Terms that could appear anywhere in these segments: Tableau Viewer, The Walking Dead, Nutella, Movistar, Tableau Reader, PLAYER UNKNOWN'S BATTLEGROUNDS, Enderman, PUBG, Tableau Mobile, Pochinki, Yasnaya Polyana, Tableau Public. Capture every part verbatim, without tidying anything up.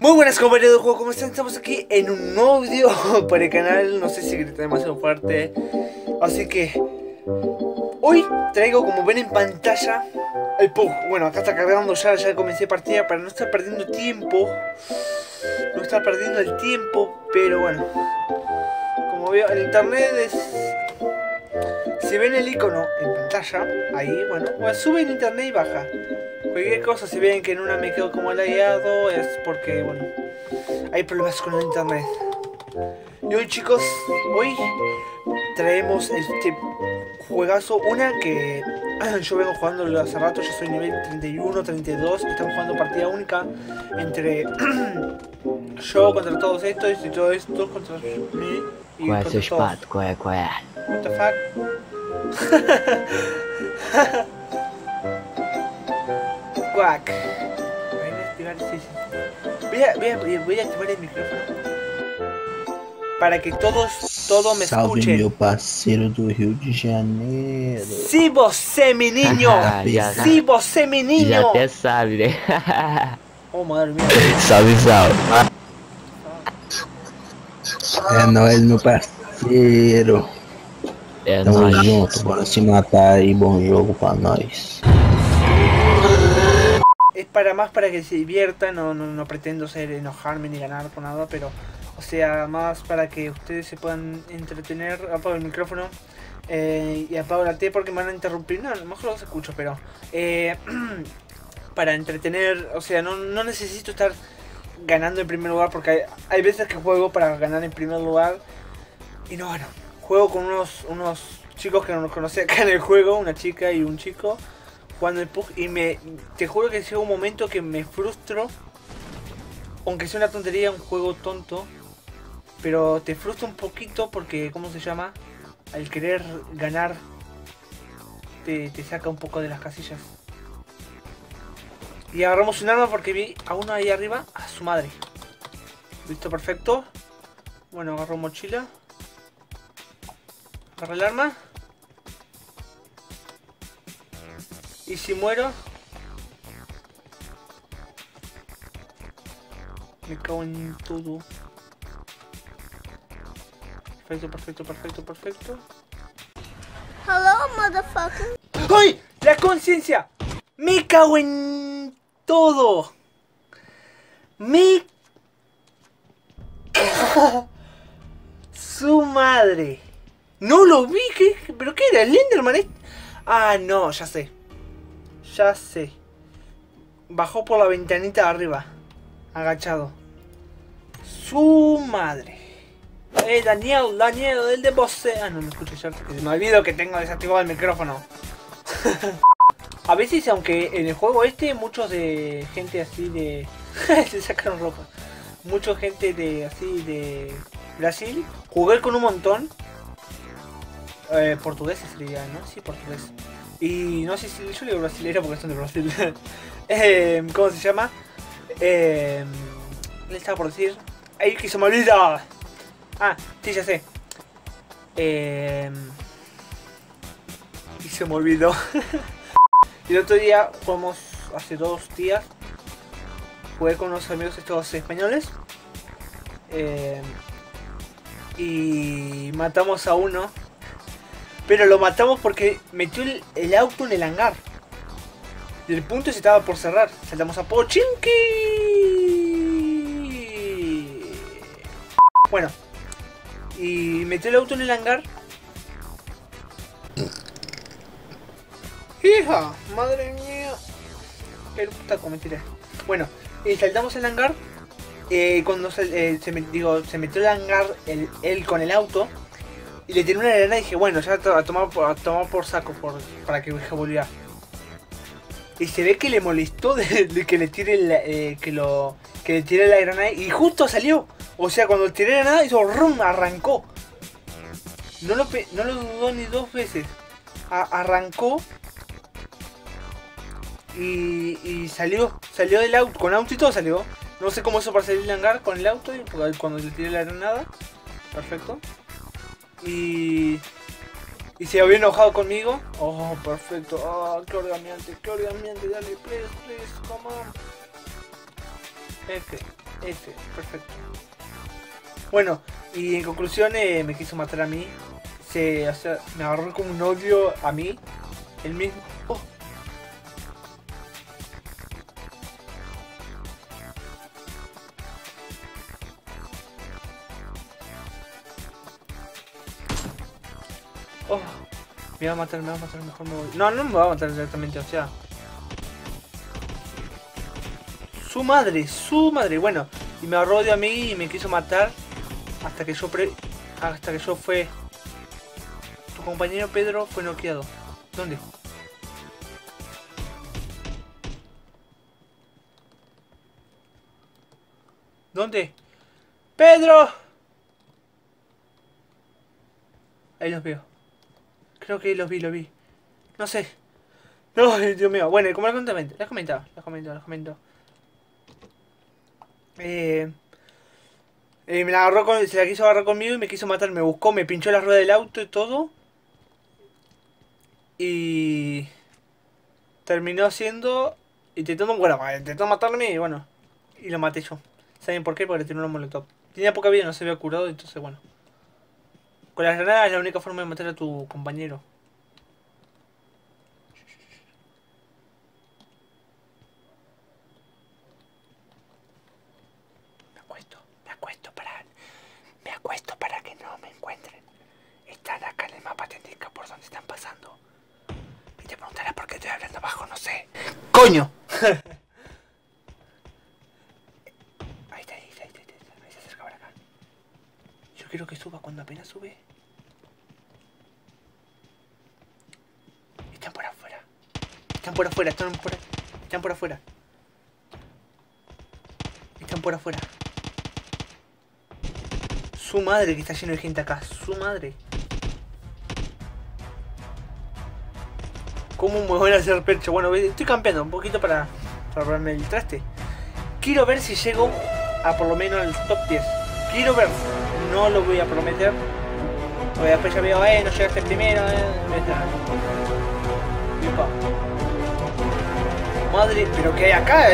Muy buenas compañeros de juego, ¿cómo están? Estamos aquí en un nuevo video para el canal. No sé si grita demasiado fuerte, así que hoy traigo, como ven en pantalla, el P U B G. Bueno, acá está cargando ya, ya comencé partida para no estar perdiendo tiempo. No estar perdiendo el tiempo, pero bueno, como veo, el internet es... Si ven el icono en pantalla, ahí, bueno, bueno sube el internet y baja. Cualquier cosa, si ven que en una me quedo como lagueado, es porque, bueno, hay problemas con el internet. Y hoy, chicos, hoy traemos este juegazo, una que yo vengo jugando hace rato, yo soy nivel treinta y uno, treinta y dos, estamos jugando partida única entre yo contra todos estos y todos estos contra mí y contra todos. What the fuck? Quack. Voy a activar, sí, sí. Voy a, voy a, voy a activar el micrófono para que todos, todos me Salve escuchen. Salve, meu parceiro do Rio de Janeiro. Si você, mi niño. Si você, mi niño. Ya até sabe, né? Oh, madre mía. Salve, salve. É nóis, meu parceiro. É Tamo nóis. Tamo junto, bora se matar e bom jogo pra nós. Es para más para que se diviertan, no, no, no pretendo ser enojarme ni ganar por nada, pero... O sea, más para que ustedes se puedan entretener. Apago el micrófono eh, y apago la T porque me van a interrumpir. No, a lo mejor los escucho, pero... Eh, para entretener, o sea, no, no necesito estar ganando en primer lugar porque hay, hay veces que juego para ganar en primer lugar. Y no, bueno, juego con unos, unos chicos que no los conocí acá en el juego, una chica y un chico, jugando el P U B G. Y me, te juro que llega un momento que me frustro, aunque sea una tontería, un juego tonto. Pero te frustra un poquito porque, ¿cómo se llama? Al querer ganar, te, te saca un poco de las casillas. Y agarramos un arma porque vi a uno ahí arriba, a su madre. Listo, perfecto. Bueno, agarro mochila. Agarro el arma. Y si muero... Me cago en todo. Perfecto, perfecto, perfecto, perfecto. Hello, motherfucker. ¡Ay! ¡La conciencia! ¡Me cago en todo! ¡Me... ¡Su madre! ¡No lo vi! ¿Qué? ¿Pero qué era? ¿El Enderman? Ah, no, ya sé. Ya sé. Bajó por la ventanita de arriba. Agachado. ¡Su madre! Eh, Daniel, Daniel, el de Bose. Ah, no me escucho ya, porque se me olvidó que tengo desactivado el micrófono. A veces, aunque en el juego este, muchos de gente así de... se sacaron ropa. Mucha gente de así de Brasil. Jugué con un montón. Eh, portugueses sería, ¿no? Sí, portugués. Y no sé si yo digo brasileño porque son de Brasil. eh, ¿Cómo se llama? Eh, le estaba por decir... ¡Ay, que se me olvida! Ah, sí, ya sé. Eh... Y se me olvidó. El otro día jugamos, hace dos días, jugué con unos amigos estos españoles. Eh... Y matamos a uno. Pero lo matamos porque metió el, el auto en el hangar. Y el punto se estaba por cerrar. Saltamos a Pochinki. Bueno. Y metió el auto en el hangar. ¡Hija! ¡Madre mía! ¡Qué puta cometiré! Bueno, y saltamos el hangar. Eh, cuando se, eh, se, met, digo, se metió el hangar él el, el con el auto. Y le tiré una arena y dije, bueno, ya a tomar, a tomar por saco por, para que volviera. Y se ve que le molestó de, de que le tire la, eh, que lo que le tire la granada y justo salió. O sea, cuando tiré la granada hizo rum, arrancó. No lo, pe no lo dudó ni dos veces. A arrancó y, y salió, salió del auto, con auto y todo salió. No sé cómo hizo para salir del hangar con el auto y cuando le tiré la granada. Perfecto. Y Y se había enojado conmigo. Oh, perfecto. Oh, qué orgamiante, qué orgamiante. Dale, please, please, come on. Este, este, perfecto. Bueno, y en conclusión eh, me quiso matar a mí. Se, o sea, me agarró como un odio a mí. El mismo. Oh. Oh, me va a matar, me va a matar, mejor me voy. No, no me va a matar directamente, o sea. Su madre, su madre, bueno. Y me agarró de a mí y me quiso matar. Hasta que yo pre... Hasta que yo fue... Tu compañero Pedro fue noqueado. ¿Dónde? ¿Dónde? ¡Pedro! Ahí los veo. Creo que los vi, los vi. No sé. No, Dios mío. Bueno, como les comentaba, les comentaba, les comentaba, les comentaba. Eh, eh, me la agarró con, se la quiso agarrar conmigo y me quiso matar. Me buscó, me pinchó la rueda del auto y todo. Y... terminó siendo... Intentando, bueno, intentó matarme y bueno. Y lo maté yo. ¿Saben por qué? Porque tenía un molotov. Tenía poca vida, no se había curado, entonces bueno. Con las granadas es la única forma de matar a tu compañero. Me acuesto, me acuesto para... Me acuesto para que no me encuentren. Están acá en el mapa, te indica por dónde están pasando. Y te preguntarás por qué estoy hablando abajo, no sé. ¡Coño! Ahí está, ahí está, ahí está, ahí está. Ahí se acerca para acá. Yo quiero que suba cuando apenas sube. Están por afuera, están por, están por afuera. Están por afuera. Su madre que está lleno de gente acá. Su madre. ¿Cómo me voy a hacer percho? Bueno, estoy campeando un poquito para probarme el traste. Quiero ver si llego a por lo menos al top diez. Quiero ver. No lo voy a prometer. Porque después ya veo, eh, no llegaste primero, eh. Yupa. Madre, pero ¿qué hay acá?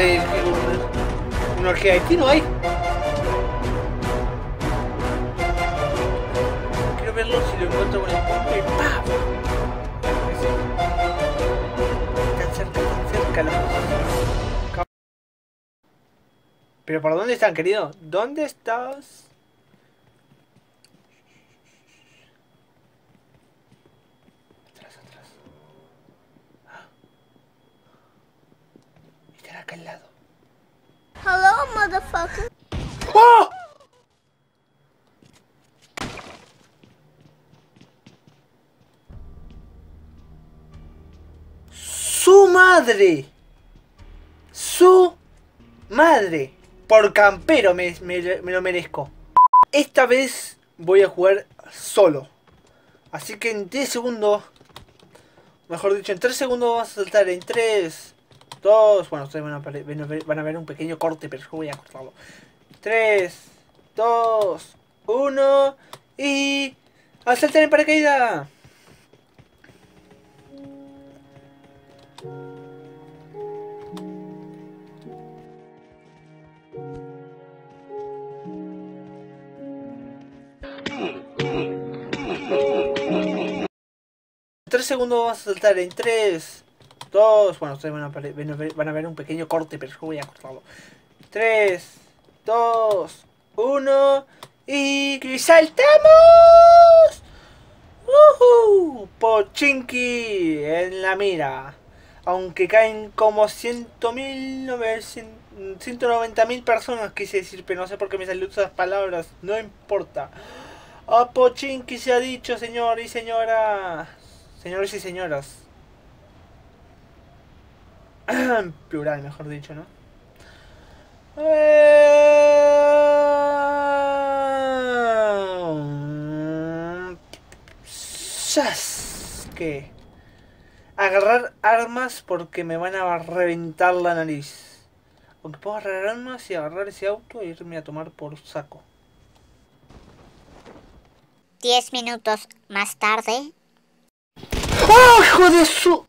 ¿Un argentino hay? Quiero verlo si lo encuentro con el punto y ¡pam! Están cerca, están cerca los... ¿Pero por dónde están, querido? ¿Dónde estás? Acá al lado. Hello, motherfucker. ¡Oh! Su madre. Su madre. Por campero me, me, me lo merezco. Esta vez voy a jugar solo. Así que en diez segundos. Mejor dicho, en tres segundos vamos a saltar. En tres, dos, bueno, ustedes van a, ver, van a ver un pequeño corte, pero yo voy a cortarlo. tres, dos, uno y... ¡a saltar en paracaídas! En tres segundos vamos a saltar en tres, dos, bueno, ustedes van a, ver, van a ver un pequeño corte, pero yo voy a cortarlo. tres, dos, uno y saltamos. ¡Uhú! Pochinki en la mira. Aunque caen como ciento noventa mil personas, quise decir, pero no sé por qué me salió esas palabras, no importa. A Pochinki se ha dicho, señor y señora. Señores y señoras. Plural, mejor dicho, ¿no? ¿Qué? Agarrar armas porque me van a reventar la nariz. Aunque puedo agarrar armas y agarrar ese auto e irme a tomar por saco. Diez minutos más tarde. ¡Oh, hijo de su!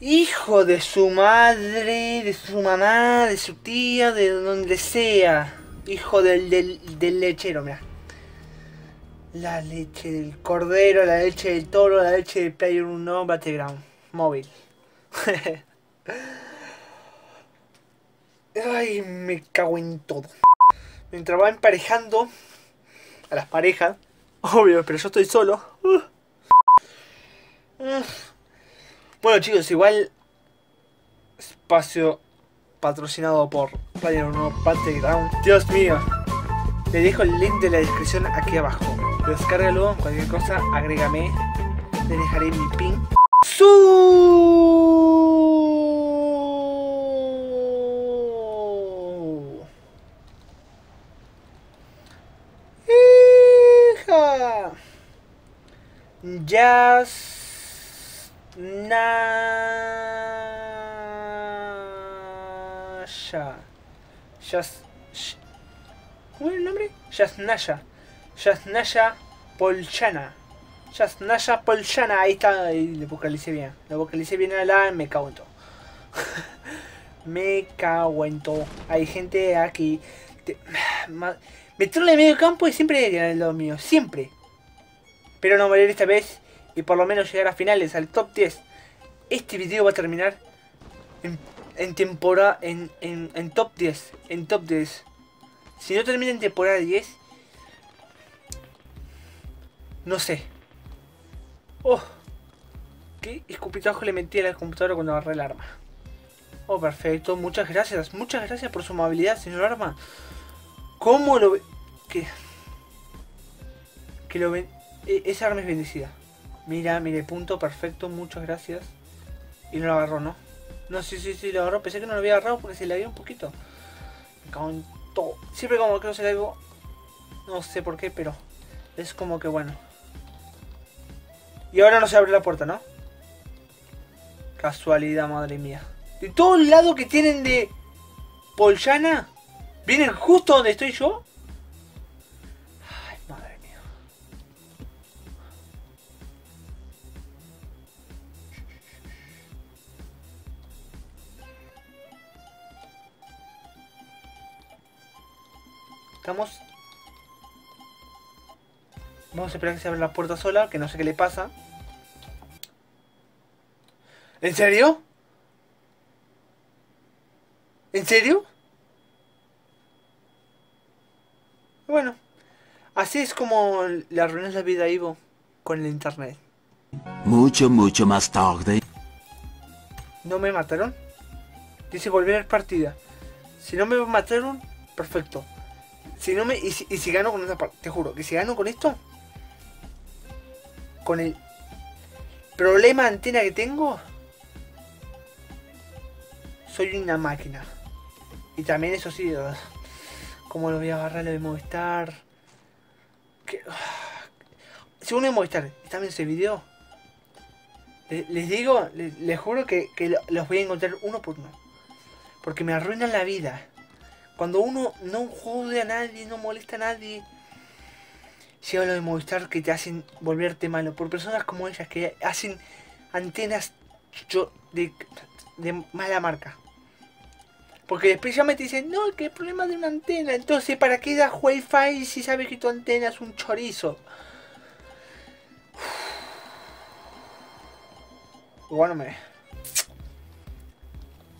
Hijo de su madre, de su mamá, de su tía, de donde sea. Hijo del, del, del lechero, mira. La leche del cordero, la leche del toro, la leche del Player Unknown's Battlegrounds móvil. Ay, me cago en todo. Mientras va emparejando a las parejas, obvio, pero yo estoy solo. Bueno, chicos, igual espacio patrocinado por Player Unknown's Battlegrounds. Dios mío. Te dejo el link de la descripción aquí abajo. Descárgalo, cualquier cosa, agrégame. Te dejaré mi pin. ¡Su! ¡Hija! Yasnaya. Yas... ¿Cómo era el nombre? Yasnaya. Yasnaya Polyana. Yasnaya Polyana, ahí está, ahí le vocalicé bien. Le vocalicé bien a la, me cago en todo. Me cago en todo. Hay gente aquí. Te... Me trola en medio campo y siempre ganan los míos, siempre. Pero no morir esta vez y por lo menos llegar a finales, al top diez. Este video va a terminar en, en temporada, en, en, en top diez. En top diez. Si no termina en temporada diez, no sé. Oh, qué escupitajo le metí a la computadora cuando agarré el arma. Oh, perfecto, muchas gracias. Muchas gracias por su amabilidad, señor arma. ¿Cómo lo ve? Que, que lo ven. E Esa arma es bendecida. Mira, mire, punto, perfecto, muchas gracias. Y no lo agarró, ¿no? No, sí, sí, sí, lo agarró. Pensé que no lo había agarrado porque se le había un poquito. Me cago en todo. Siempre como que no se le hago. No sé por qué, pero es como que bueno. Y ahora no se abre la puerta, ¿no? Casualidad, madre mía. De todo el lado que tienen de Polyana, vienen justo donde estoy yo. Ay, madre mía. Estamos... Vamos a esperar que se abra la puerta sola, que no sé qué le pasa. ¿En serio? ¿En serio? Bueno, así es como le arruinas la vida a Ivo con el internet. Mucho, mucho más tarde. ¿No me mataron? Dice volver partida. Si no me mataron, perfecto. Si no me... Y si, y si gano con esta parte, te juro, que si gano con esto, con el problema de antena que tengo, soy una máquina. Y también eso sí, como lo voy a agarrar, lo de Movistar. Que... Si uno de Movistar está viendo ese video, les, les digo, les, les juro que, que los voy a encontrar uno por uno. Porque me arruinan la vida. Cuando uno no jode a nadie, no molesta a nadie, llega lo de Movistar que te hacen volverte malo. Por personas como ellas que hacen antenas de, de mala marca. Porque después ya me te dicen, no, que el problema de una antena. Entonces, ¿para qué das wifi si sabes que tu antena es un chorizo? Bueno, me...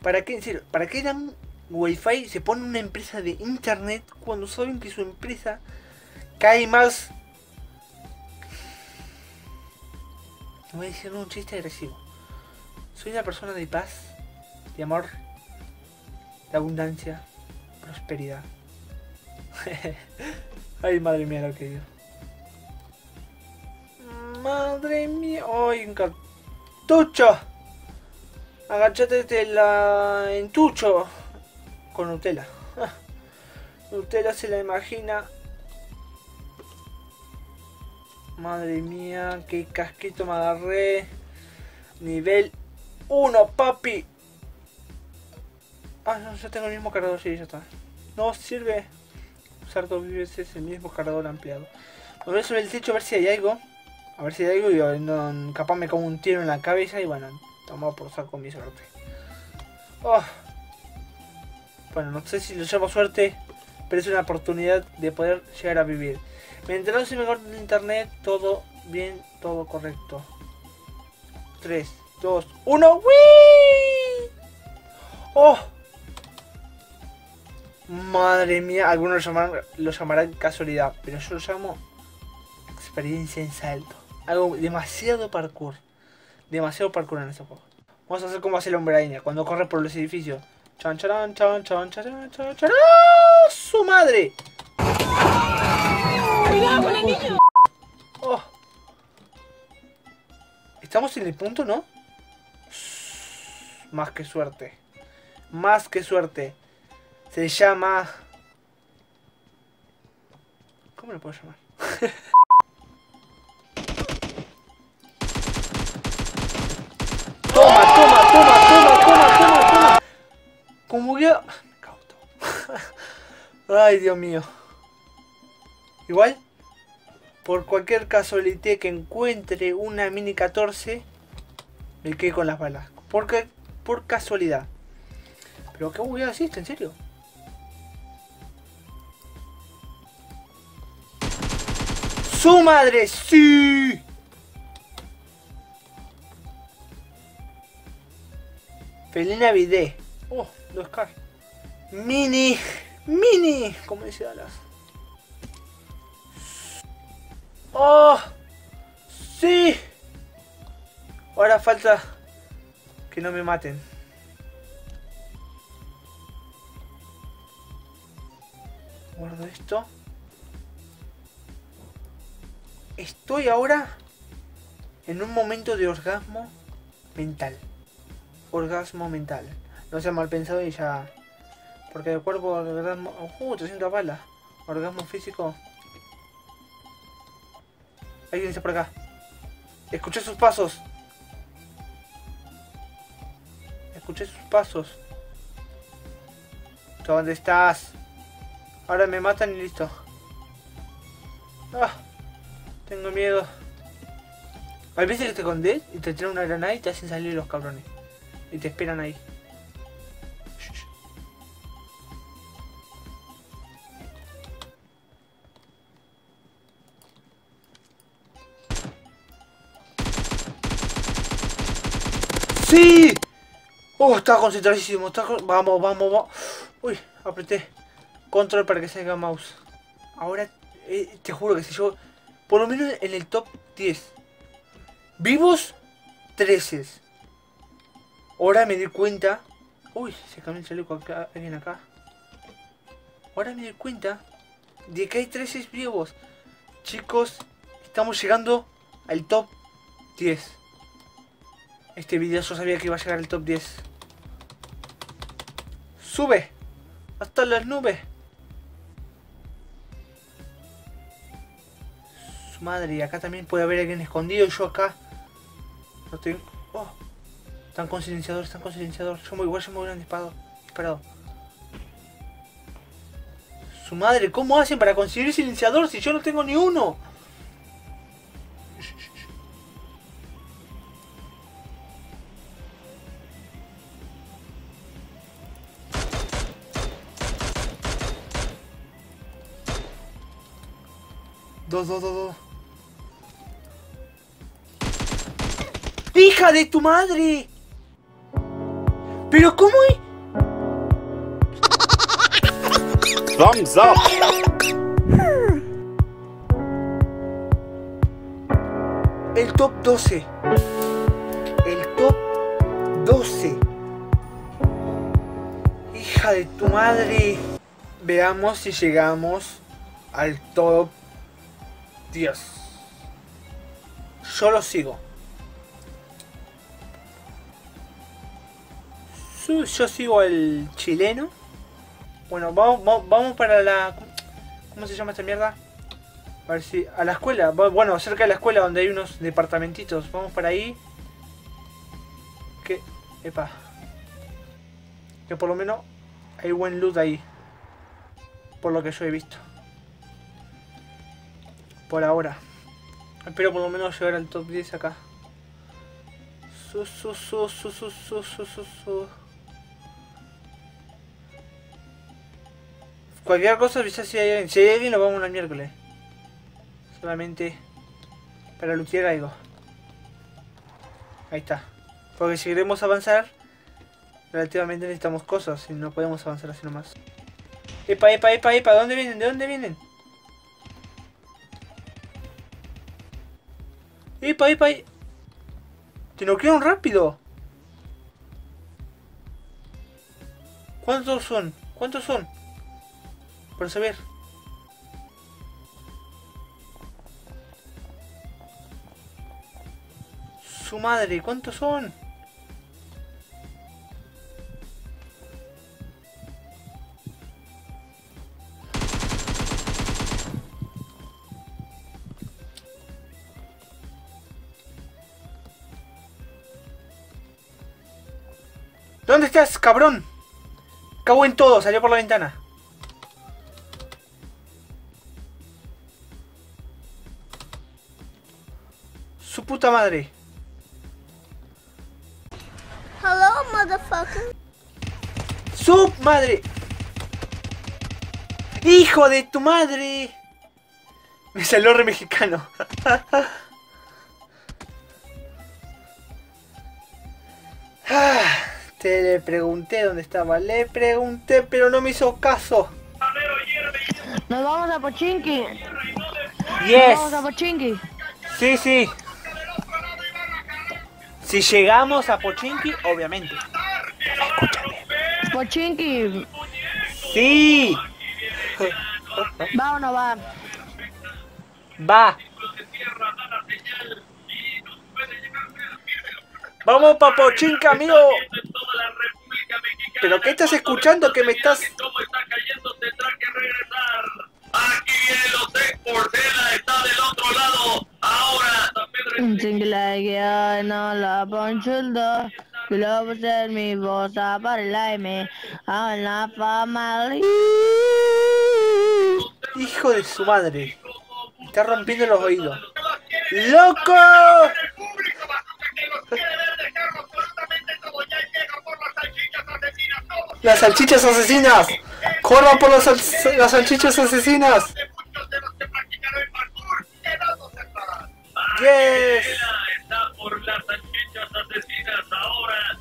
¿Para qué, en serio, para qué dan wifi? Se pone una empresa de internet cuando saben que su empresa... Cae más. No voy a decir un chiste agresivo. Soy una persona de paz, de amor, de abundancia, prosperidad. Ay, madre mía, lo que digo. Madre mía. Ay, un cartucho. Agachate de la entucho. Con Nutella. Nutella se la imagina. Madre mía, qué casquito me agarré. Nivel uno, papi. Ah, no, yo tengo el mismo cargador, sí, ya está. No sirve. usar dos veces el mismo cargador ampliado. Me voy a subir el techo a ver si hay algo. A ver si hay algo y no, capaz me como un tiro en la cabeza y bueno, tomado por saco mi suerte. Oh. Bueno, no sé si lo llamo suerte, pero es una oportunidad de poder llegar a vivir. Me enteró si me corto de internet, todo bien, todo correcto. tres, dos, uno, ¡wii! ¡Oh! Madre mía, algunos lo llamarán, lo llamarán casualidad, pero yo lo llamo experiencia en salto. Algo demasiado parkour. Demasiado parkour en este juego. Vamos a hacer como hace el hombre araña cuando corre por los edificios. Chan, chan, chan, chan, chan, chan, chan. ¡Oh, su madre! ¡Cuidado con el niño! ¡Oh! Estamos en el punto, ¿no? Más que suerte. Más que suerte. Se llama... ¿Cómo lo puedo llamar? Toma, toma, toma, toma, toma, toma, toma. Como que... Me cauto. Ay, Dios mío. Igual, por cualquier casualidad que encuentre una mini catorce, me quedé con las balas. Porque, por casualidad. Pero qué bugueado existe, en serio. ¡Su madre! ¡Sí! Feliz Navidad. Oh, dos K. Mini. Mini. Como dice Dallas. ¡Oh! ¡Sí! Ahora falta que no me maten. Guardo esto. Estoy ahora en un momento de orgasmo mental. Orgasmo mental. No sea mal pensado y ya... Porque el cuerpo... Orgasmo... ¡Uh! trescientas balas. Orgasmo físico... Alguien está por acá. Escuché sus pasos. Escuché sus pasos. ¿Dónde estás? Ahora me matan y listo. Ah, tengo miedo. Hay veces que te escondes y te tiran una granada y te hacen salir los cabrones. Y te esperan ahí. ¡Sí! ¡Oh, está concentradísimo! Está con... Vamos, vamos, vamos. Uy, apreté control para que salga mouse. Ahora, eh, te juro que si yo... Por lo menos en el top diez. Vivos, trece. Ahora me di cuenta... Uy, se cambió el chaleco acá, alguien acá. Ahora me di cuenta de que hay trece vivos. Chicos, estamos llegando al top diez. Este video yo sabía que iba a llegar al top diez. ¡Sube! ¡Hasta las nubes! Su madre, y acá también puede haber alguien escondido. Yo acá... No tengo... ¡Oh! Están con silenciador, están con silenciador. Yo muy igual, yo me hubieran disparado. disparado. Su madre, ¿cómo hacen para conseguir silenciador si yo no tengo ni uno? Dos, dos, dos, dos. ¡Hija de tu madre! ¿Pero cómo es? Thumbs up. El top doce. El top doce. ¡Hija de tu madre! Veamos si llegamos al top diez. Yo lo sigo. Yo sigo al chileno. Bueno, vamos, vamos, vamos para la... ¿Cómo se llama esta mierda? A ver si... A la escuela. Bueno, cerca de la escuela donde hay unos departamentitos. Vamos para ahí. Que... Epa. Que por lo menos hay buen loot ahí. Por lo que yo he visto. por ahora. Espero por lo menos llegar al top diez acá. Su, su, su, su, su, su, su, su, su. Cualquier cosa, ya si hay alguien. Si hay alguien, nos vamos el miércoles. Solamente para luchar algo. Ahí está. Porque si queremos avanzar, relativamente necesitamos cosas. Y no podemos avanzar así nomás. Epa, epa, epa, epa. ¿De dónde vienen? ¿De dónde vienen? Epa, epa, epa. Te noquearon rápido. ¿Cuántos son? ¿Cuántos son? Para saber. Su madre, ¿cuántos son? ¿Dónde estás, cabrón? Cago en todo, salió por la ventana. Su puta madre. Hello, motherfucker. Su madre. Hijo de tu madre. Me salió re mexicano. Ah. Le pregunté dónde estaba, le pregunté, pero no me hizo caso. Nos vamos a Pochinki. Yes. Nos vamos a Pochinki. Sí, sí. Si llegamos a Pochinki, obviamente. Escúchame. Pochinki. Sí. ¿Va o no va? Va. Vamos pa' Pochinki, amigo. ¿Pero qué estás escuchando? Que me estás... ¿Cómo está cayendo? Tendrá que regresar. Aquí en los exportera está del otro lado. Ahora también... Chinglaya, no la ponchuldo. Globos en mi voz, aparelaime. A la familia. Hijo de su madre. Está rompiendo los oídos. ¡Loco! Las salchichas asesinas, corran por las, sal las salchichas asesinas. Yes.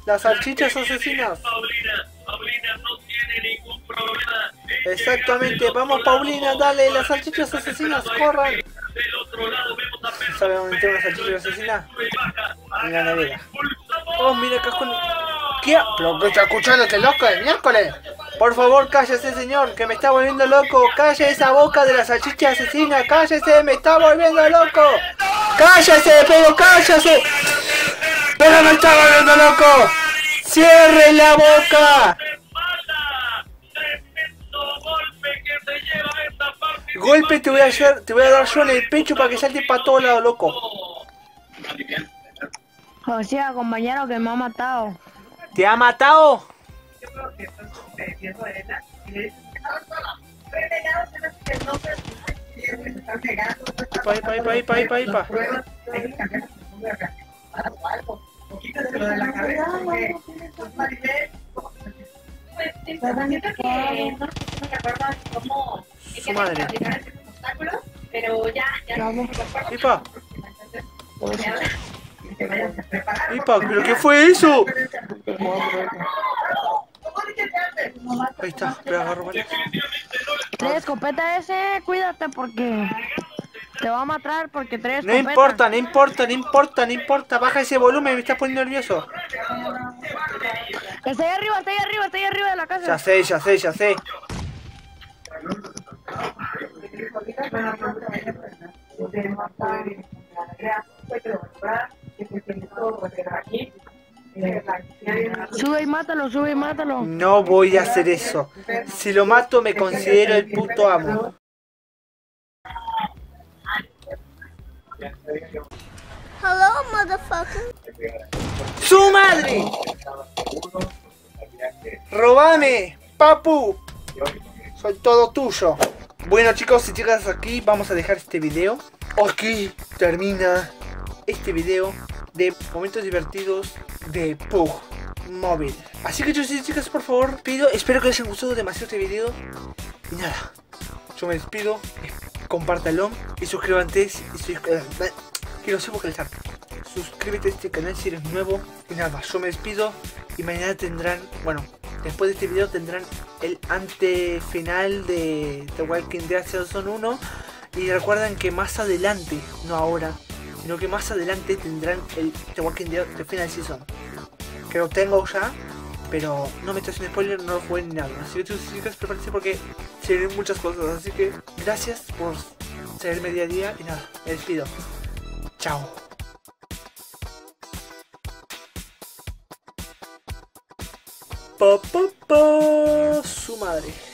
Las salchichas asesinas. Exactamente, vamos Paulina, dale, las salchichas asesinas, corran. ¿Sabes dónde tiene una salchicha asesina? En la nevera. Oh, mira acá con... ¿Qué? ¿Pero que está escuchándote, loco, de miércoles? Por favor, cállese, señor, que me está volviendo loco. Calle esa boca de la salchicha asesina. Cállese, me está volviendo loco. Cállese, pero cállese. Pero me está volviendo loco. Cierre la boca. Golpe te voy a hacer, te voy a dar yo en el pecho para que salte para todos lados, loco. O sea, compañero, que me ha matado. ¿Te ha matado? Ipa, ipa, ipa, ipa, ipa, ipa. Su madre. Ipa. Ipa, ¿pero qué fue eso? Ahí está, pero agarro varias. Tres escopeta ese, cuídate porque te va a matar porque tres escopeta. No importa, no importa, no importa, no importa. Baja ese volumen, me estás poniendo nervioso. Está ahí arriba, está ahí arriba, está ahí arriba de la casa. Ya sé, ya sé, ya sé. Sube y mátalo, sube y mátalo. No voy a hacer eso. Si lo mato me considero el puto amo. Hello, motherfucker. ¡Su madre! ¡Robame, papu! Soy todo tuyo. Bueno, chicos y chicas, aquí vamos a dejar este video. Aquí termina este video de momentos divertidos de Pug Móvil. Así que, chicos y chicas, por favor, pido, espero que les haya gustado demasiado este video. Y nada, yo me despido. Compártanlo y suscríbanse. Y soy... Quiero vocalizar. Suscríbete a este canal si eres nuevo. Y nada, yo me despido. Y mañana tendrán, bueno, después de este video tendrán el antefinal de The Walking Dead Season uno. Y recuerden que más adelante, no ahora, sino que más adelante tendrán el The Walking Dead The Final Season, que lo tengo ya, pero no me estoy haciendo spoiler, no lo jugué ni nada. Así que, chicos, chicas, prepárense porque se vienen muchas cosas. Así que gracias por seguirme día a día y nada, me despido. Chao. Pa, pa, pa, su madre.